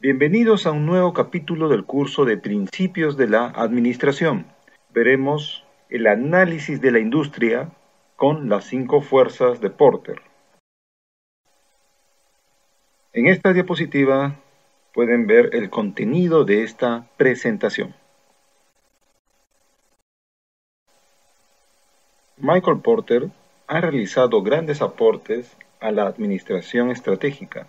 Bienvenidos a un nuevo capítulo del curso de Principios de la Administración. Veremos el análisis de la industria con las 5 fuerzas de Porter. En esta diapositiva pueden ver el contenido de esta presentación. Michael Porter ha realizado grandes aportes a la administración estratégica.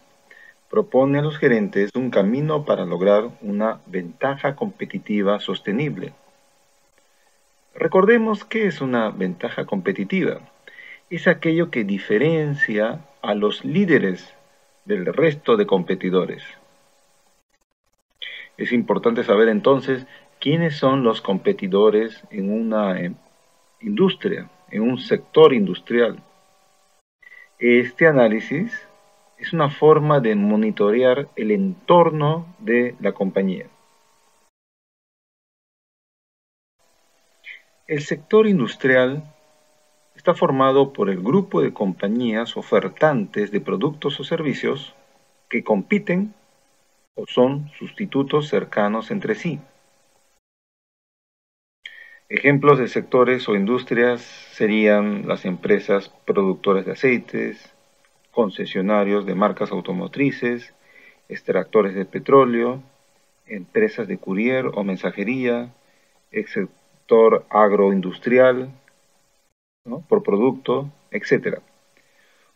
Propone a los gerentes un camino para lograr una ventaja competitiva sostenible. Recordemos qué es una ventaja competitiva. Es aquello que diferencia a los líderes del resto de competidores. Es importante saber entonces quiénes son los competidores en una industria, en un sector industrial. Este análisis es una forma de monitorear el entorno de la compañía. El sector industrial está formado por el grupo de compañías ofertantes de productos o servicios que compiten o son sustitutos cercanos entre sí. Ejemplos de sectores o industrias serían las empresas productoras de aceites, concesionarios de marcas automotrices, extractores de petróleo, empresas de courier o mensajería, el sector agroindustrial, por producto, etc.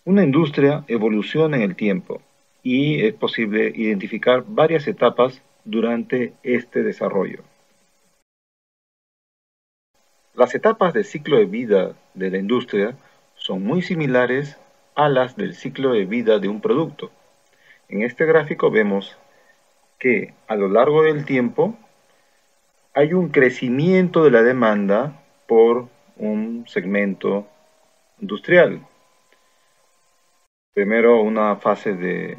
Una industria evoluciona en el tiempo y es posible identificar varias etapas durante este desarrollo. Las etapas del ciclo de vida de la industria son muy similares a las del ciclo de vida de un producto. En este gráfico vemos que a lo largo del tiempo hay un crecimiento de la demanda por un segmento industrial. Primero una fase de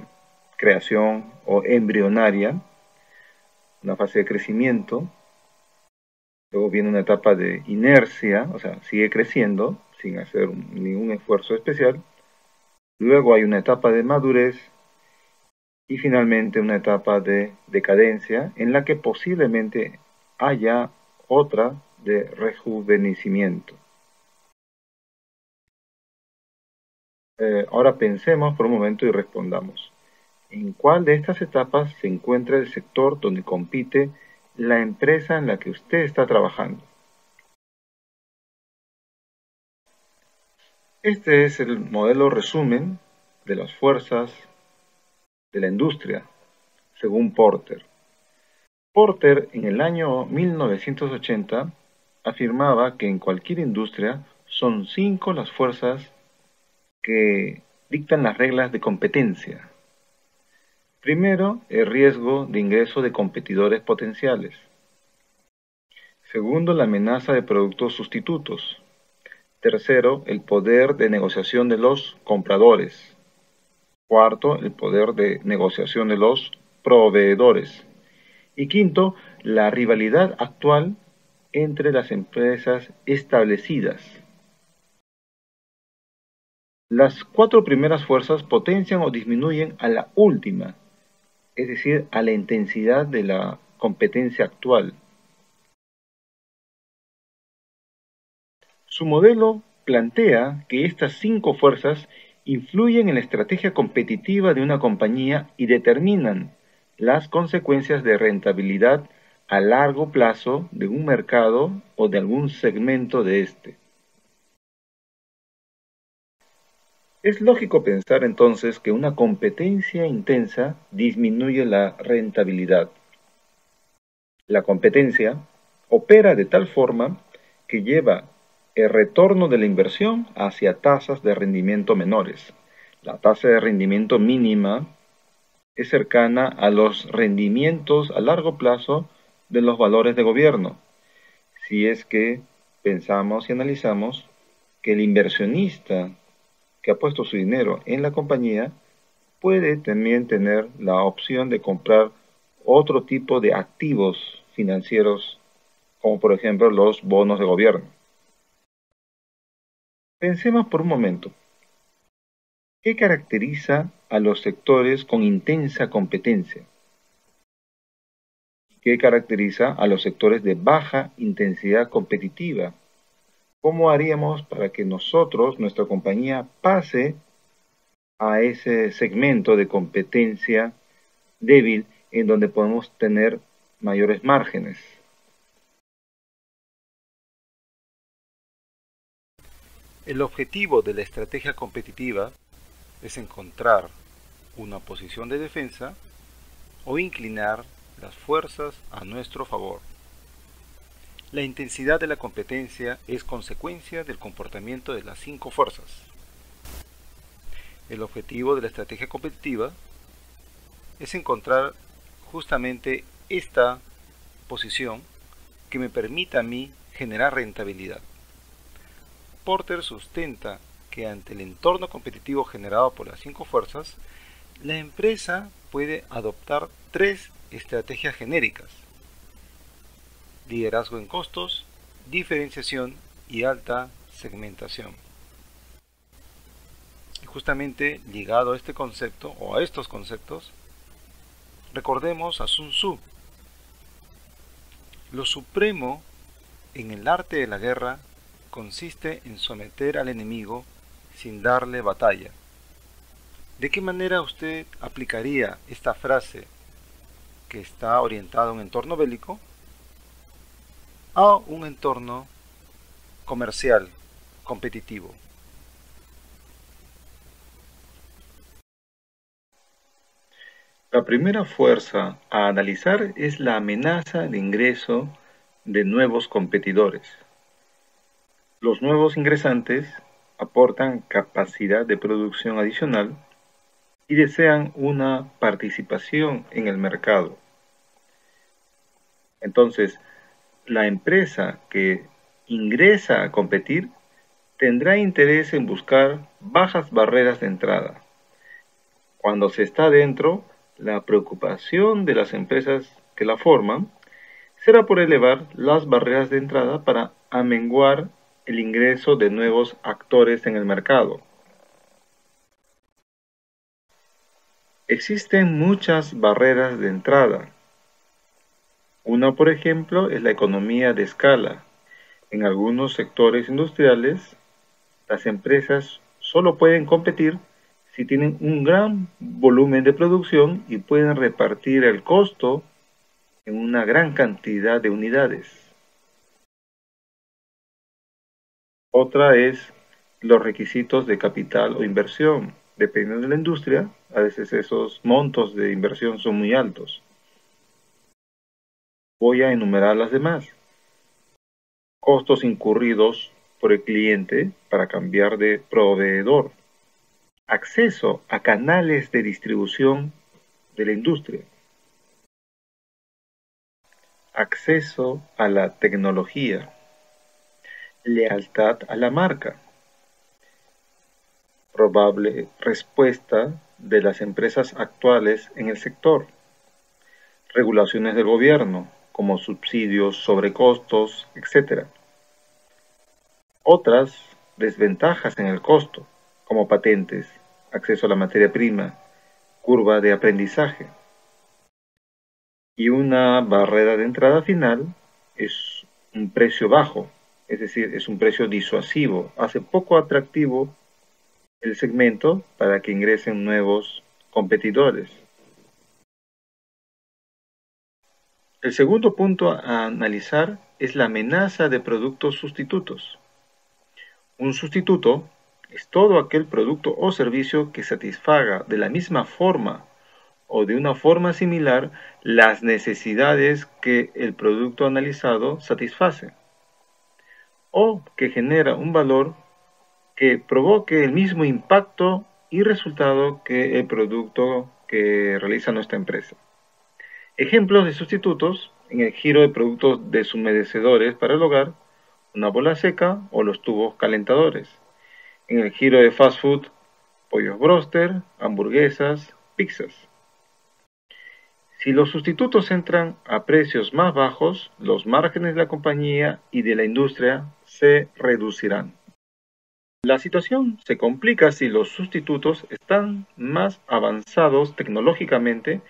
creación o embrionaria, una fase de crecimiento, luego viene una etapa de inercia, o sea, sigue creciendo sin hacer ningún esfuerzo especial. Luego hay una etapa de madurez y finalmente una etapa de decadencia en la que posiblemente haya otra de rejuvenecimiento. Ahora pensemos por un momento y respondamos. ¿En cuál de estas etapas se encuentra el sector donde compite la empresa en la que usted está trabajando? Este es el modelo resumen de las fuerzas de la industria, según Porter. Porter, en el año 1980, afirmaba que en cualquier industria son 5 las fuerzas que dictan las reglas de competencia. Primero, el riesgo de ingreso de competidores potenciales. Segundo, la amenaza de productos sustitutos. Tercero, el poder de negociación de los compradores. Cuarto, el poder de negociación de los proveedores. Y quinto, la rivalidad actual entre las empresas establecidas. Las 4 primeras fuerzas potencian o disminuyen a la última, es decir, a la intensidad de la competencia actual. Su modelo plantea que estas 5 fuerzas influyen en la estrategia competitiva de una compañía y determinan las consecuencias de rentabilidad a largo plazo de un mercado o de algún segmento de este. Es lógico pensar entonces que una competencia intensa disminuye la rentabilidad. La competencia opera de tal forma que lleva el retorno de la inversión hacia tasas de rendimiento menores. La tasa de rendimiento mínima es cercana a los rendimientos a largo plazo de los valores de gobierno, si es que pensamos y analizamos que el inversionista que ha puesto su dinero en la compañía puede también tener la opción de comprar otro tipo de activos financieros, como por ejemplo los bonos de gobierno. Pensemos por un momento, ¿qué caracteriza a los sectores con intensa competencia? que caracteriza a los sectores de baja intensidad competitiva. ¿Cómo haríamos para que nosotros, nuestra compañía, pase a ese segmento de competencia débil en donde podemos tener mayores márgenes? El objetivo de la estrategia competitiva es encontrar una posición de defensa o inclinar las fuerzas a nuestro favor. La intensidad de la competencia es consecuencia del comportamiento de las 5 fuerzas. El objetivo de la estrategia competitiva es encontrar justamente esta posición que me permita a mí generar rentabilidad. Porter sustenta que ante el entorno competitivo generado por las 5 fuerzas, la empresa puede adoptar 3 estrategias genéricas: liderazgo en costos, diferenciación y alta segmentación. Y justamente ligado a este concepto o a estos conceptos, recordemos a Sun Tzu. Lo supremo en el arte de la guerra consiste en someter al enemigo sin darle batalla. ¿De qué manera usted aplicaría esta frase que está orientada a un entorno bélico a un entorno comercial, competitivo? La primera fuerza a analizar es la amenaza de ingreso de nuevos competidores. Los nuevos ingresantes aportan capacidad de producción adicional y desean una participación en el mercado. Entonces, la empresa que ingresa a competir tendrá interés en buscar bajas barreras de entrada. Cuando se está dentro, la preocupación de las empresas que la forman será por elevar las barreras de entrada para amenguar el ingreso de nuevos actores en el mercado. Existen muchas barreras de entrada. Una, por ejemplo, es la economía de escala. En algunos sectores industriales, las empresas solo pueden competir si tienen un gran volumen de producción y pueden repartir el costo en una gran cantidad de unidades. Otra es los requisitos de capital o inversión. Dependiendo de la industria, a veces esos montos de inversión son muy altos. Voy a enumerar las demás. Costos incurridos por el cliente para cambiar de proveedor. Acceso a canales de distribución de la industria. Acceso a la tecnología. Lealtad a la marca. Probable respuesta de las empresas actuales en el sector. Regulaciones del gobierno, como subsidios, sobrecostos, etc. Otras desventajas en el costo, como patentes, acceso a la materia prima, curva de aprendizaje. Y una barrera de entrada final es un precio bajo. Es decir, es un precio disuasivo, hace poco atractivo el segmento para que ingresen nuevos competidores. El segundo punto a analizar es la amenaza de productos sustitutos. Un sustituto es todo aquel producto o servicio que satisfaga de la misma forma o de una forma similar las necesidades que el producto analizado satisface, o que genera un valor que provoque el mismo impacto y resultado que el producto que realiza nuestra empresa. Ejemplos de sustitutos en el giro de productos deshumedecedores para el hogar, una bola seca o los tubos calentadores. En el giro de fast food, pollos broster, hamburguesas, pizzas. Si los sustitutos entran a precios más bajos, los márgenes de la compañía y de la industria se reducirán. La situación se complica si los sustitutos están más avanzados tecnológicamente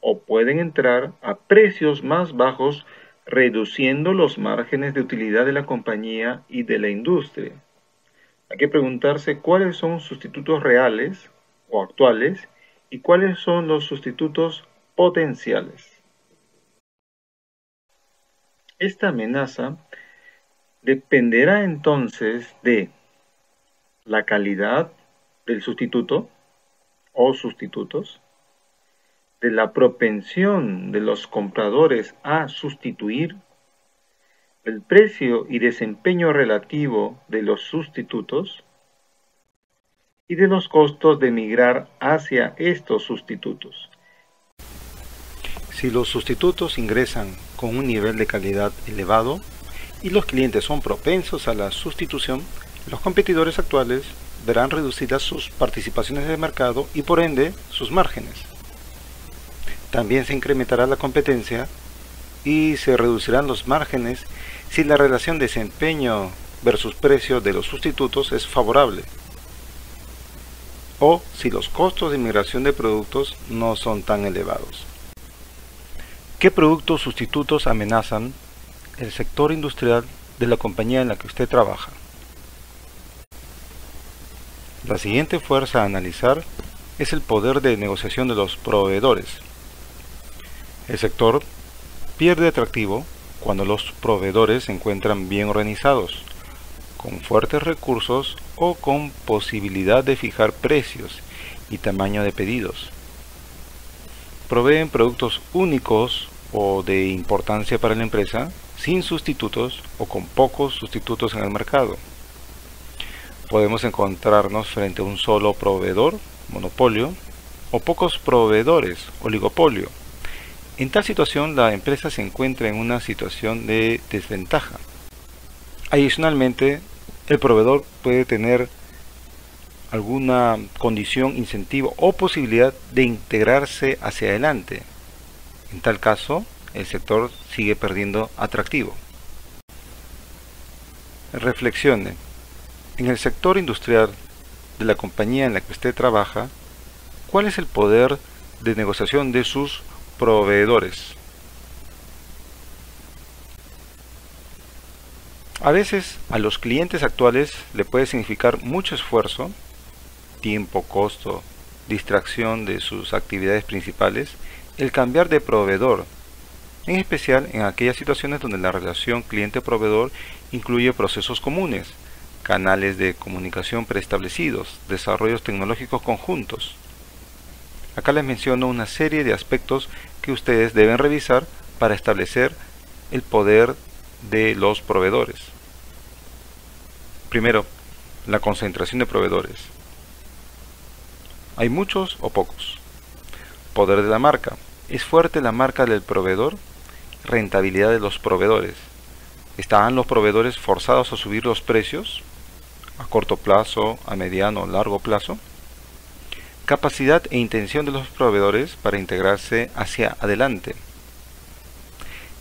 o pueden entrar a precios más bajos, reduciendo los márgenes de utilidad de la compañía y de la industria. Hay que preguntarse cuáles son sustitutos reales o actuales y cuáles son los sustitutos potenciales. Esta amenaza dependerá entonces de la calidad del sustituto o sustitutos, de la propensión de los compradores a sustituir, el precio y desempeño relativo de los sustitutos y de los costos de migrar hacia estos sustitutos. Si los sustitutos ingresan con un nivel de calidad elevado y los clientes son propensos a la sustitución, los competidores actuales verán reducidas sus participaciones de mercado y por ende sus márgenes. También se incrementará la competencia y se reducirán los márgenes si la relación desempeño versus precio de los sustitutos es favorable o si los costos de migración de productos no son tan elevados. ¿Qué productos sustitutos amenazan el sector industrial de la compañía en la que usted trabaja? La siguiente fuerza a analizar es el poder de negociación de los proveedores. El sector pierde atractivo cuando los proveedores se encuentran bien organizados, con fuertes recursos o con posibilidad de fijar precios y tamaño de pedidos. Proveen productos únicos o de importancia para la empresa, sin sustitutos o con pocos sustitutos en el mercado. Podemos encontrarnos frente a un solo proveedor, monopolio, o pocos proveedores, oligopolio. En tal situación, la empresa se encuentra en una situación de desventaja. Adicionalmente, el proveedor puede tener alguna condición, incentivo o posibilidad de integrarse hacia adelante. En tal caso, el sector sigue perdiendo atractivo. Reflexione. En el sector industrial de la compañía en la que usted trabaja, ¿cuál es el poder de negociación de sus proveedores? A veces a los clientes actuales le puede significar mucho esfuerzo, tiempo, costo, distracción de sus actividades principales el cambiar de proveedor, en especial en aquellas situaciones donde la relación cliente-proveedor incluye procesos comunes, canales de comunicación preestablecidos, desarrollos tecnológicos conjuntos. Acá les menciono una serie de aspectos que ustedes deben revisar para establecer el poder de los proveedores. Primero, la concentración de proveedores. ¿Hay muchos o pocos? Poder de la marca. ¿Es fuerte la marca del proveedor? Rentabilidad de los proveedores. ¿Están los proveedores forzados a subir los precios a corto plazo, a mediano o largo plazo? Capacidad e intención de los proveedores para integrarse hacia adelante.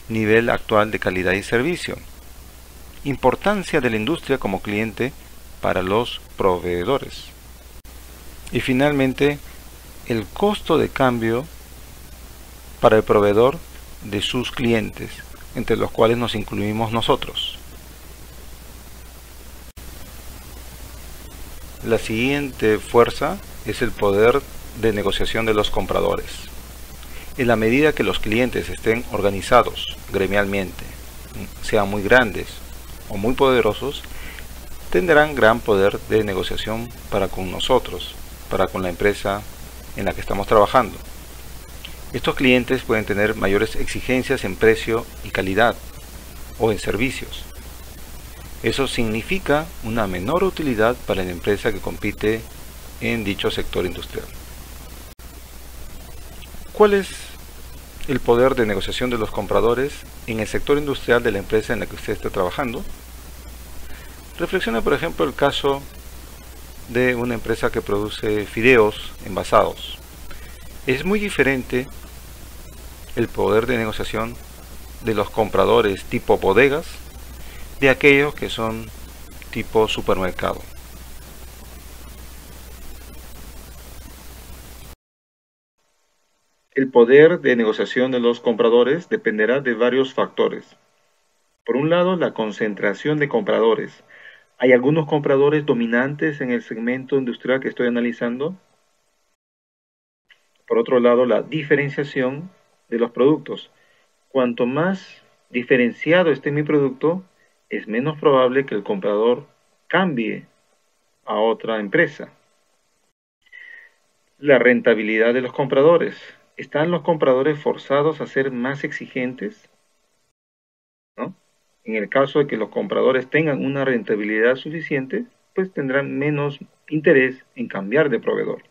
Nivel actual de calidad y servicio. Importancia de la industria como cliente para los proveedores. Y finalmente, el costo de cambio para el proveedor de sus clientes, entre los cuales nos incluimos nosotros. La siguiente fuerza es el poder de negociación de los compradores. En la medida que los clientes estén organizados gremialmente, sean muy grandes o muy poderosos, tendrán gran poder de negociación para con nosotros, para con la empresa en la que estamos trabajando. Estos clientes pueden tener mayores exigencias en precio y calidad o en servicios. Eso significa una menor utilidad para la empresa que compite en dicho sector industrial. ¿Cuál es el poder de negociación de los compradores en el sector industrial de la empresa en la que usted está trabajando? Reflexiona, por ejemplo, el caso de una empresa que produce fideos envasados. Es muy diferente el poder de negociación de los compradores tipo bodegas de aquellos que son tipo supermercado. El El poder de negociación de los compradores dependerá de varios factores. Por un lado, la concentración de compradores. ¿Hay algunos compradores dominantes en el segmento industrial que estoy analizando? Por otro lado, la diferenciación de los productos. Cuanto más diferenciado esté mi producto, es menos probable que el comprador cambie a otra empresa. La rentabilidad de los compradores. ¿Están los compradores forzados a ser más exigentes? ¿No? En el caso de que los compradores tengan una rentabilidad suficiente, pues tendrán menos interés en cambiar de proveedor.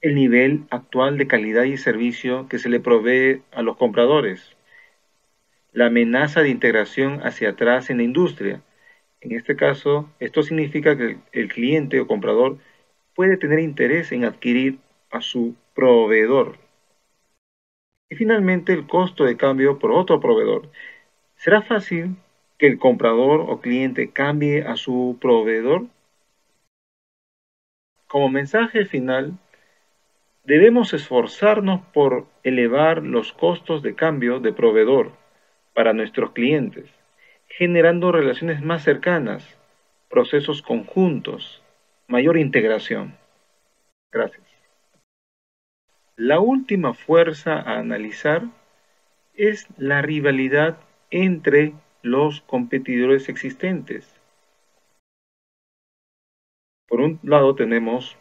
El nivel actual de calidad y servicio que se le provee a los compradores. La amenaza de integración hacia atrás en la industria. En este caso, esto significa que el cliente o comprador puede tener interés en adquirir a su proveedor. Y finalmente, el costo de cambio por otro proveedor. ¿Será fácil que el comprador o cliente cambie a su proveedor? Como mensaje final, debemos esforzarnos por elevar los costos de cambio de proveedor para nuestros clientes, generando relaciones más cercanas, procesos conjuntos, mayor integración. Gracias. La última fuerza a analizar es la rivalidad entre los competidores existentes. Por un lado tenemos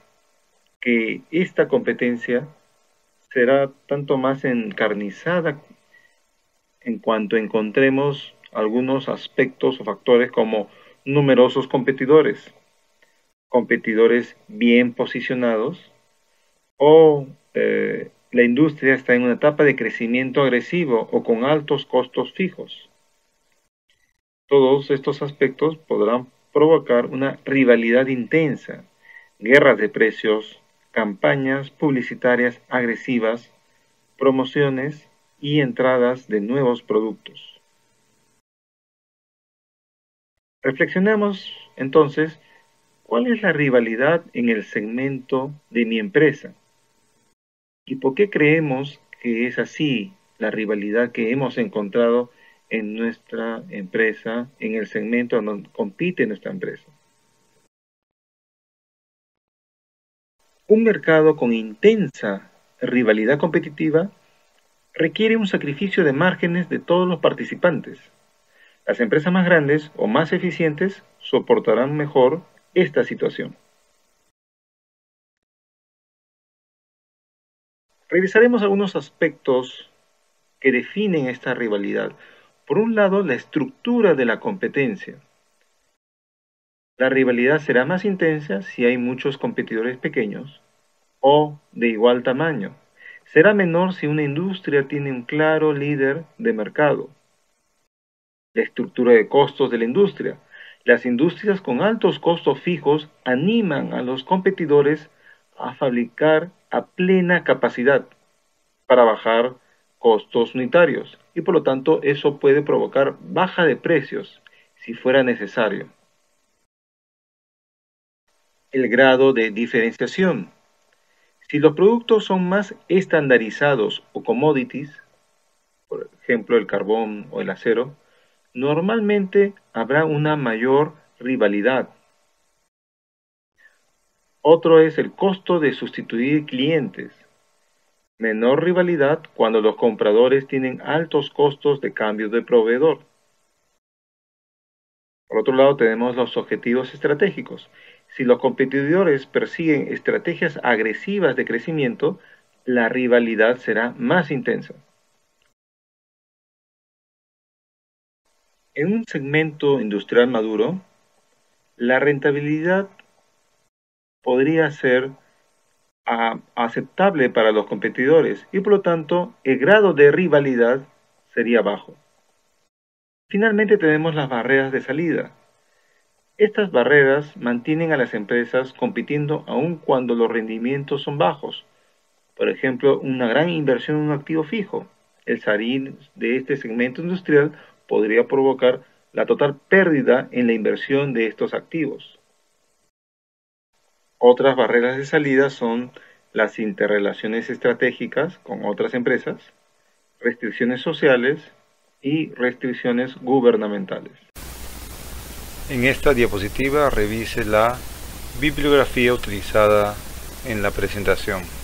que esta competencia será tanto más encarnizada en cuanto encontremos algunos aspectos o factores como numerosos competidores, competidores bien posicionados o la industria está en una etapa de crecimiento agresivo o con altos costos fijos. Todos estos aspectos podrán provocar una rivalidad intensa, guerras de precios, campañas publicitarias agresivas, promociones y entradas de nuevos productos. Reflexionemos entonces, ¿cuál es la rivalidad en el segmento de mi empresa? ¿Y por qué creemos que es así la rivalidad que hemos encontrado en nuestra empresa, en el segmento donde compite nuestra empresa? Un mercado con intensa rivalidad competitiva requiere un sacrificio de márgenes de todos los participantes. Las empresas más grandes o más eficientes soportarán mejor esta situación. Revisaremos algunos aspectos que definen esta rivalidad. Por un lado, la estructura de la competencia. La rivalidad será más intensa si hay muchos competidores pequeños o de igual tamaño. Será menor si una industria tiene un claro líder de mercado. La estructura de costos de la industria. Las industrias con altos costos fijos animan a los competidores a fabricar a plena capacidad para bajar costos unitarios y por lo tanto eso puede provocar baja de precios si fuera necesario. El grado de diferenciación. Si los productos son más estandarizados o commodities, por ejemplo el carbón o el acero, normalmente habrá una mayor rivalidad. Otro es el costo de sustituir clientes. Menor rivalidad cuando los compradores tienen altos costos de cambio de proveedor. Por otro lado tenemos los objetivos estratégicos. Si los competidores persiguen estrategias agresivas de crecimiento, la rivalidad será más intensa. En un segmento industrial maduro, la rentabilidad podría ser aceptable para los competidores y por lo tanto el grado de rivalidad sería bajo. Finalmente tenemos las barreras de salida. Estas barreras mantienen a las empresas compitiendo aun cuando los rendimientos son bajos. Por ejemplo, una gran inversión en un activo fijo. El salir de este segmento industrial podría provocar la total pérdida en la inversión de estos activos. Otras barreras de salida son las interrelaciones estratégicas con otras empresas, restricciones sociales y restricciones gubernamentales. En esta diapositiva revise la bibliografía utilizada en la presentación.